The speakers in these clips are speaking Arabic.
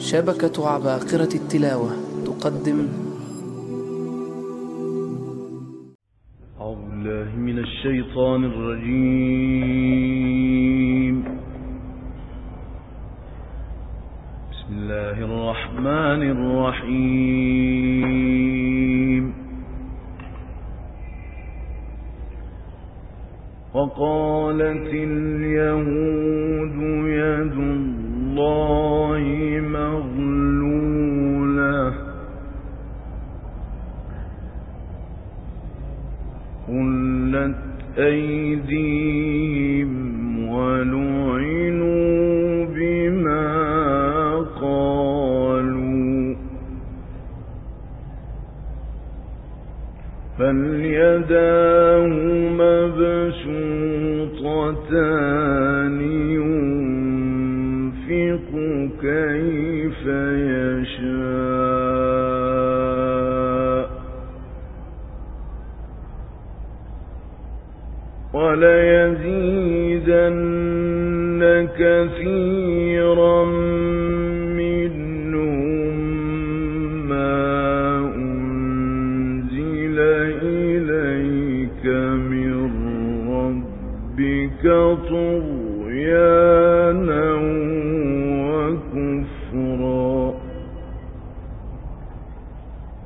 شبكة عباقرة التلاوة تقدم. أعوذ بالله من الشيطان الرجيم. بسم الله الرحمن الرحيم. وقالت اليهود يد الله مغلولة غلت أيديهم ولعنوا بما قالوا فاليداه مبسوطتان ينفق كيف يشاء وليزيدن كثيرا منهم ما أنزل إليك من ربك طغيانا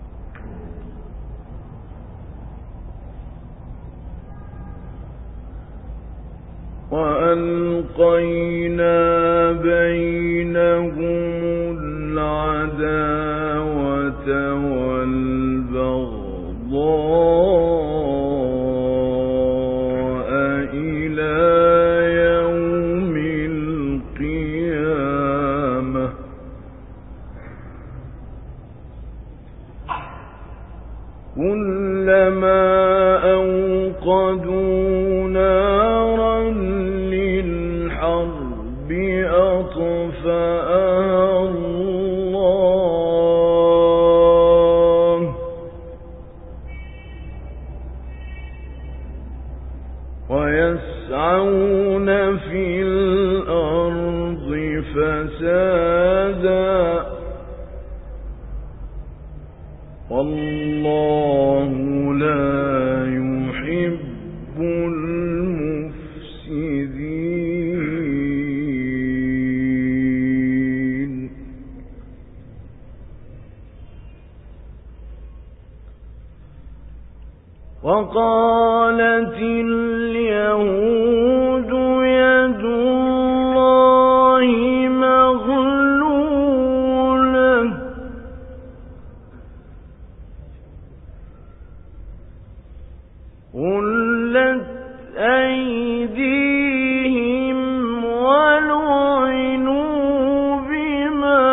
وألقينا بينهم العداوة والبغضاء إلى يوم القيامة كلما أوقدوا نارا أطفأها الله ويسعون في الأرض فسادا والله لا يحب المفسدين. وقالت اليهود يد الله مغلولة غلت أيديهم ولعنوا بما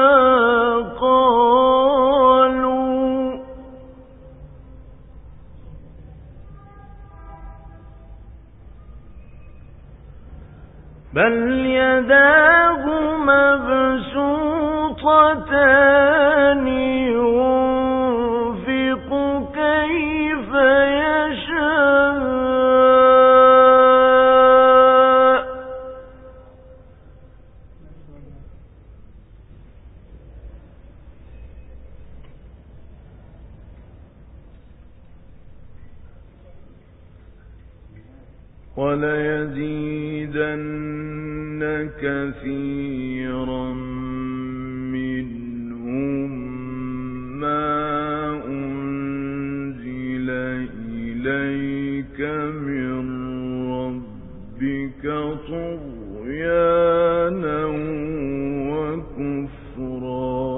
بل يداه مبسوطتان ينفق كيف يشاء وليزيدن كثيرا منهم ما أنزل إليك من ربك طغيانا وكفرا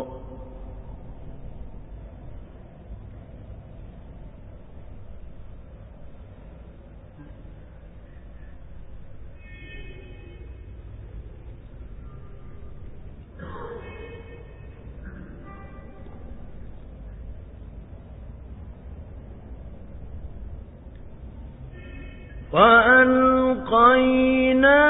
وألقينا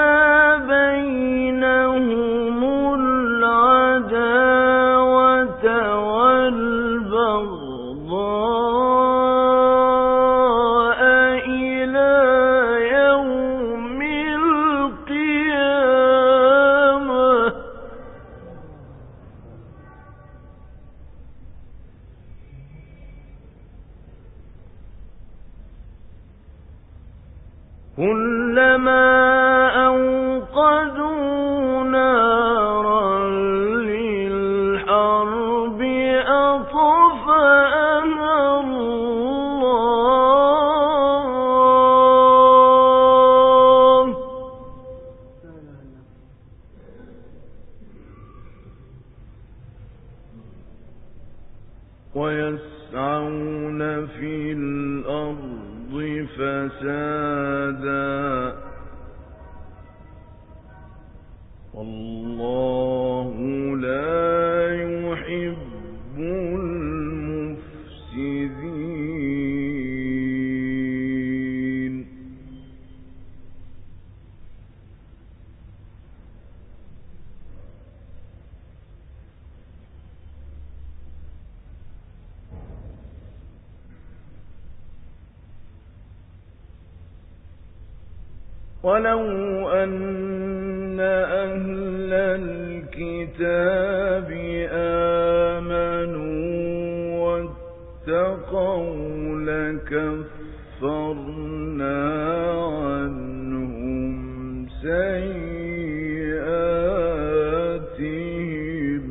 بينهم العداوة والبغضاء إلى يوم القيامة ويسعون في الأرض فسادا والله لا يحب المفسدين. ولو أن أهل الكتاب آمنوا واتقوا لكفرنا عنهم سيئاتهم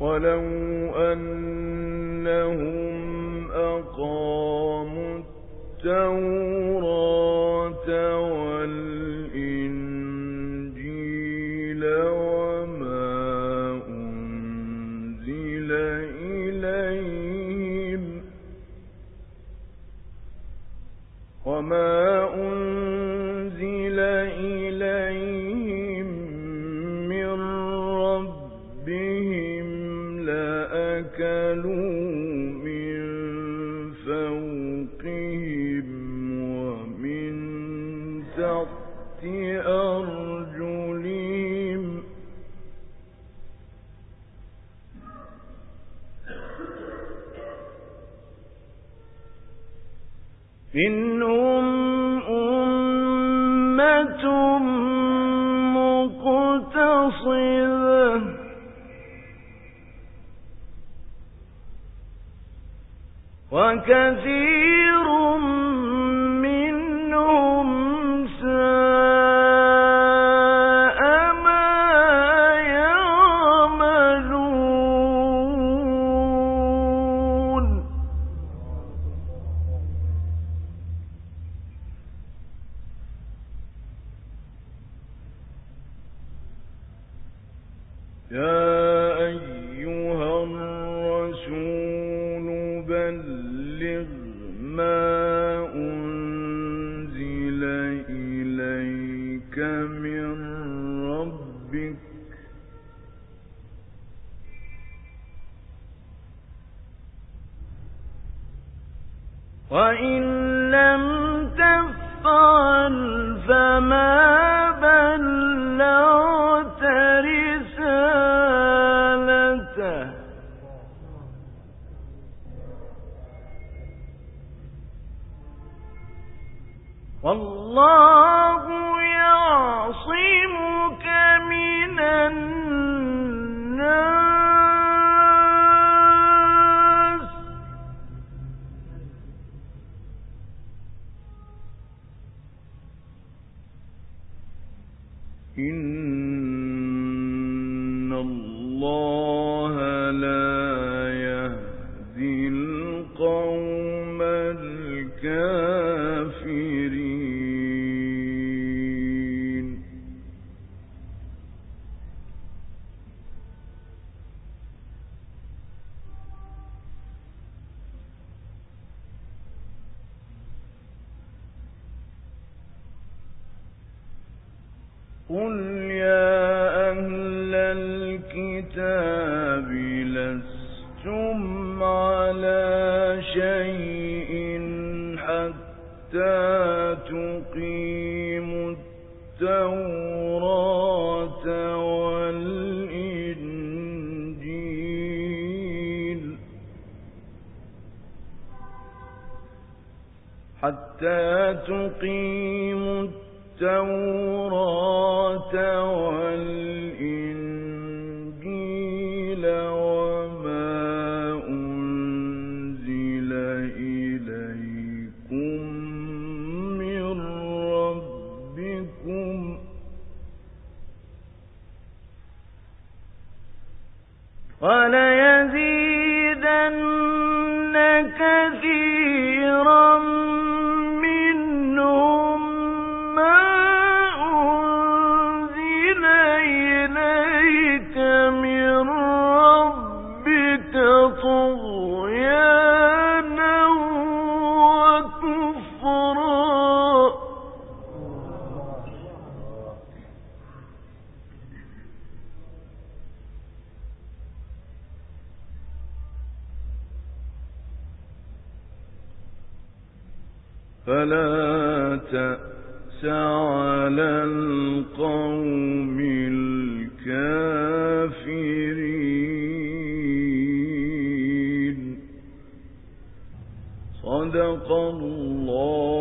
ولو أنهم أقاموا التوراة والإنجيل وما أنزل إليهم من ربهم لأكلوا من فوقهم ومن تحت أرجلهم منهم أمة مقتصدة وكثير منهم ساء ما يعملون. يا أيها الرسول بلغ ما أنزل إليك من ربك وإن لم تفعل فما بلغت رسالته والله يعصمك من الناس إن الله لا يهدي القوم الكافرين. قل يا أهل الكتاب لستم على شيء حتى تقيموا التوراة والإنجيل حتى تقيموا التوراة والإنجيل وما أنزل إليكم من ربكم وليزيدن كثيرا منهم ما أنزل إليك من ربك طغيانا وكفرا فلا تأس على القوم الكافرين. صدق الله.